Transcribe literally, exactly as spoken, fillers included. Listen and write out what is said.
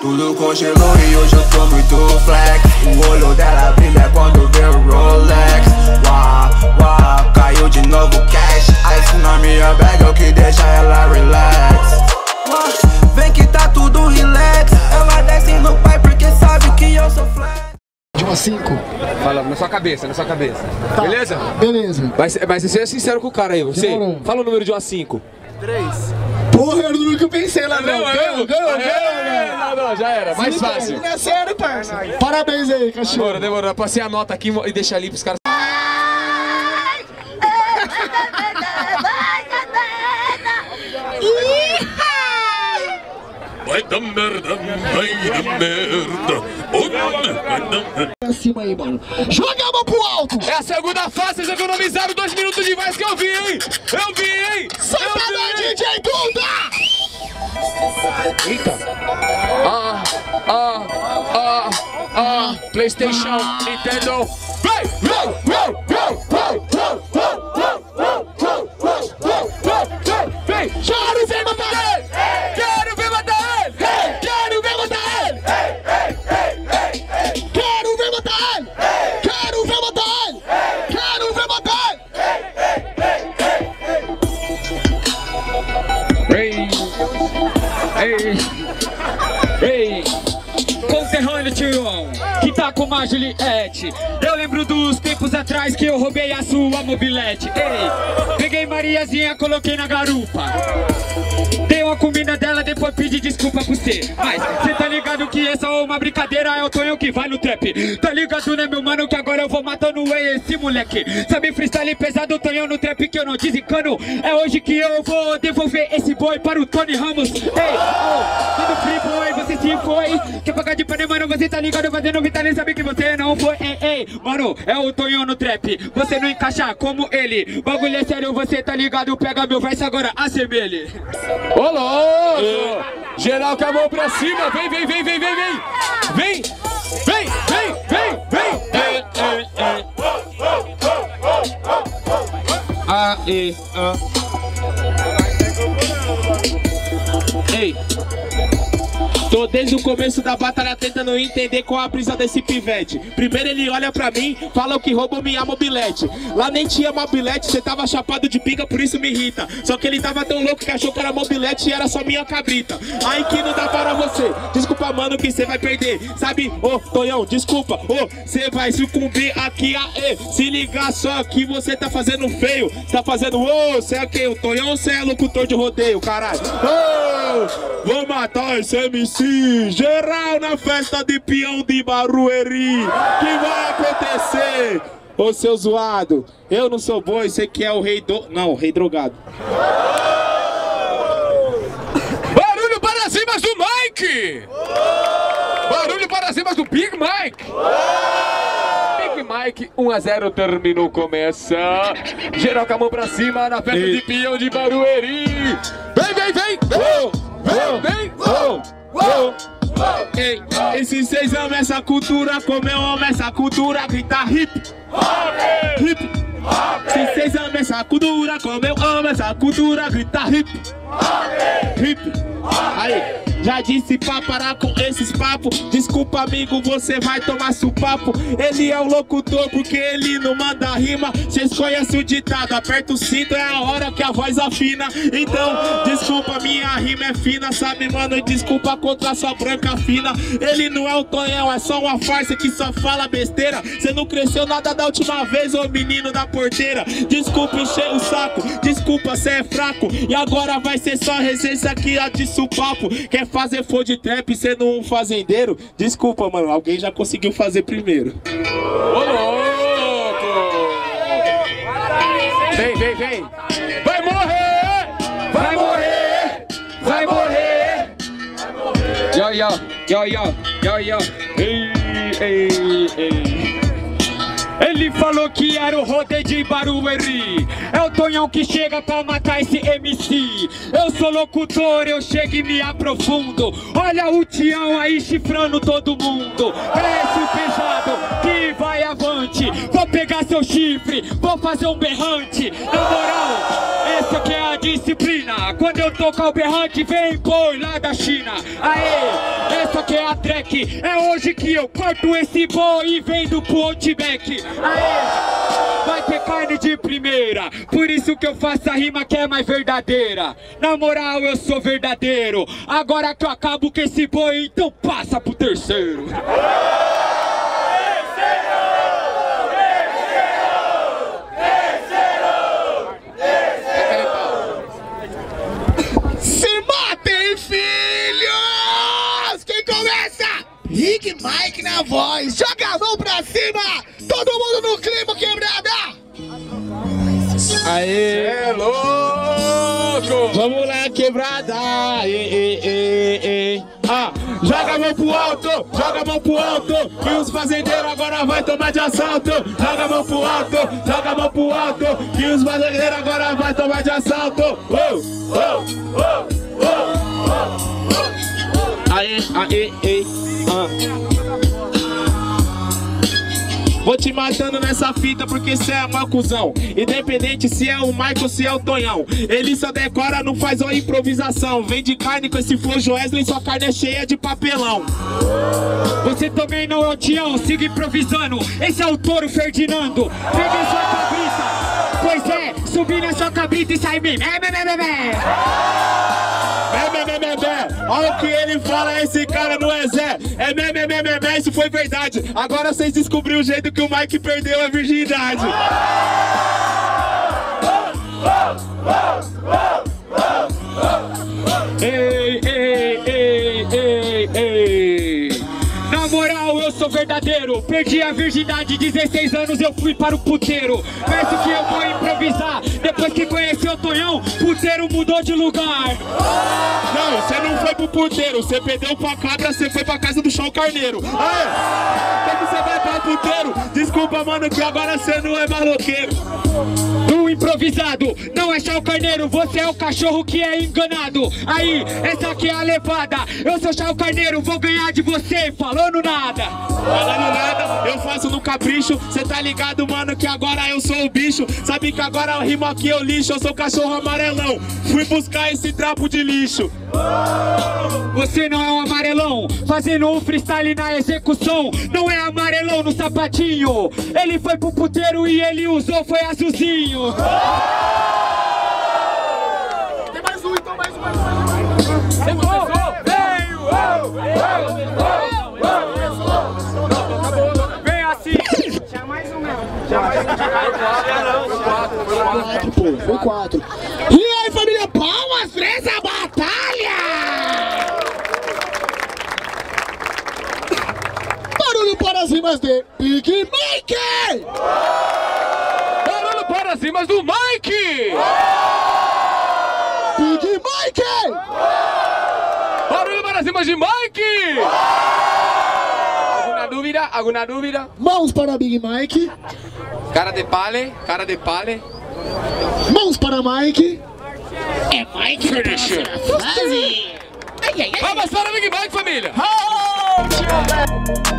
Tudo congelou e hoje eu tô muito flex. O olho dela brilha quando vê o Rolex. Uau, uau, caiu de novo cash. Ice na minha bag é o que deixa ela relax. Vem que tá tudo relax. Ela desce no pai porque sabe que eu sou flex. De uma cinco. Fala na sua cabeça, na sua cabeça. Tá. Beleza? Beleza. Mas, mas você é sincero com o cara aí, você? Demorou. Fala o número de uma cinco. três. Porra, era o número que eu pensei, ladrão. Não, eu, não, não, não, ladrão, já era, mais fácil. É sério, parça. Parabéns aí, cachorro. Demorou, demorou. Passei a nota aqui e deixa ali pros caras. Vai da merda, vai da merda. Acima aí, mano. Joga a mão pro alto. É a segunda fase, vocês economizaram dois minutos de mais que eu vi, hein? Eu vi, hein? Solta a mão, D J Duda! Eita. Ah, ah, ah, ah. PlayStation, Nintendo. Vai, vai, vai, vai, vai, vai, vai, vai, vai, vai, vai, vai, vai. Quero ver matar ele! Quero ver matar ele! Ei, conterrâneo tio João, que tá com uma Juliette. Eu lembro dos tempos atrás que eu roubei a sua mobilete. Ei, peguei Mariazinha, coloquei na garupa. Dei uma comida dela, depois pedi desculpa por você. Mas cê tá ligado que essa é uma brincadeira, é o Tonhão que vai no trap. Tá ligado, né, meu mano, que agora eu vou matando esse moleque. Sabe freestyle pesado, Tonhão no trap que eu não desencano. É hoje que eu vou devolver esse boi para o Tony Ramos. Ei, oh, mano, free boy, você se foi. Quer pagar de pane, mano, você tá ligado, fazendo vitalícia, sabe que você não foi. Ei, ei, mano, é o Tonhão no trap. Você não encaixa como ele. Bagulho é sério, você tá ligado, pega meu verso agora, assemelhe. Ô louco! Geral com a mão pra cima, vem, vem, vem, vem, vem, vem! Vem! Vem, vem, vem, vem! Aê, ah. Ei! Tô desde o começo da batalha tentando entender qual a brisa desse pivete. Primeiro ele olha pra mim, fala que roubou minha mobilete. Lá nem tinha mobilete, cê tava chapado de pica, por isso me irrita. Só que ele tava tão louco que achou que era mobilete e era só minha cabrita. Aí que não dá para você, desculpa mano que cê vai perder. Sabe, ô, oh, Tonhão, desculpa, ô, oh, cê vai sucumbir aqui, aê. Se ligar só que você tá fazendo feio. Tá fazendo, ô, oh, cê é quem? O Tonhão, cê é locutor de rodeio, caralho. Ô, oh, vou matar esse M C. Geral na festa de peão de Barueri. Que vai acontecer? Ô seu zoado, eu não sou boi, você que é o rei do... Não, o rei drogado. Barulho para as rimas do Mike! Barulho para as rimas do Big Mike! Mike, um a zero, terminou, começa. Geral com a mão pra cima na festa e... de peão de Barueri. Vem, vem, vem! Oh, vem, vem! Oh, oh. Uou! Uou! Ei, esse vocês amam essa cultura, como eu amo essa cultura, grita hip hop, hip hop. Se vocês amam essa cultura, como eu amo essa cultura, grita hip hop, hip hop. Aí, já disse pra parar com esses papos. Desculpa amigo, você vai tomar supapo. Ele é o locutor porque ele não manda rima. Vocês conhecem o ditado, aperta o cinto, é a hora que a voz afina. Então, desculpa, minha rima é fina. Sabe mano, desculpa contra sua branca fina. Ele não é o Tonhão, é só uma farsa que só fala besteira. Você não cresceu nada da última vez, ô menino da porteira. Desculpa encher o saco, desculpa, cê é fraco. E agora vai ser só resenha aqui, a de supapo. Quer fazer for de trap sendo um fazendeiro? Desculpa, mano, alguém já conseguiu fazer primeiro. Ô, louco! Vem, vem, vem! Vai morrer! Vai morrer! Vai morrer! Yo, yo, yo, yo, yo, yo. Ei, ei, ei. Ele falou que era o rodeio de Barueri. É o Tonhão que chega pra matar esse M C. Eu sou locutor, eu chego e me aprofundo. Olha o Tião aí chifrando todo mundo. É esse pesado que vai avante. gigante. Vou pegar seu chifre, vou fazer um berrante. Na moral, essa que é a disciplina. Quando eu tocar o berrante, vem boi lá da China. Aê, essa que é a track. É hoje que eu corto esse boi e vendo pro Outback. Aê, vai ter carne de primeira. Por isso que eu faço a rima que é mais verdadeira. Na moral, eu sou verdadeiro. Agora que eu acabo com esse boi, então passa pro terceiro. Big Mike na voz, joga a mão pra cima, todo mundo no clima, quebrada! Aê, é louco! Vamos lá, quebrada! Aê, aê, aê. Ah, joga a mão pro alto, joga a mão pro alto, que os fazendeiros agora vai tomar de assalto. Joga a mão pro alto, joga a mão pro alto, que os fazendeiros agora vai tomar de assalto. Oh, oh, oh, oh, oh. Aê, aê, aê. Ah. Vou te matando nessa fita porque cê é mau cuzão. Independente se é o Mike ou se é o Tonhão, ele só decora, não faz uma improvisação. Vem de carne com esse flow Wesley, sua carne é cheia de papelão. Você também não é o Tião, siga improvisando. Esse é o touro Ferdinando. Peguei sua cabrita, pois é, subi na sua cabrita e sai bem. É, bem, bem, bem, bem. Olha o que ele fala, esse cara não é Zé. É mé, mé, mé, mé, mé, isso foi verdade. Agora vocês descobriram o jeito que o Mike perdeu a virgindade. Ei, ei, ei, ei, ei. Na moral, eu sou verdadeiro. Perdi a virgindade, dezesseis anos eu fui para o puteiro. Parece que eu vou improvisar. Depois que conheci o Tonhão, puteiro mudou de lugar. Não, você não foi pro puteiro, você perdeu pra cabra, você foi pra casa do João Carneiro. Aê! Por que você vai pra puteiro? Desculpa, mano, que agora você não é maloqueiro. No improvisado, não é João Carneiro, você é o cachorro que é enganado. Aí, essa aqui é a levada. Eu sou João Carneiro, vou ganhar de você, falando nada. Falando nada, eu faço no capricho. Você tá ligado, mano, que agora eu sou o bicho. Sabe que agora o rimo aqui eu lixo, eu sou o cachorro amarelão. Fui buscar esse trapo de lixo. Você não é um amarelão, fazendo um freestyle na execução. Não é amarelão no sapatinho. Ele foi pro puteiro e ele usou, foi azulzinho. Tem mais um, então, mais um, mais um, mais um. Começou, veio. Vem assim. Já mais um, não. Já mais um, já mais um. Foi quatro, foi quatro. E aí, família, palmas, três a para as rimas de Big Mike! Barulho para as rimas do Mike! Big Mike! Barulho para as rimas de Mike! Alguma dúvida? Alguma dúvida? Mãos para Big Mike! Cara de pale, cara de pale! Mãos para Mike! É Mike Finisher! Vamos para Big Mike, família! Oh,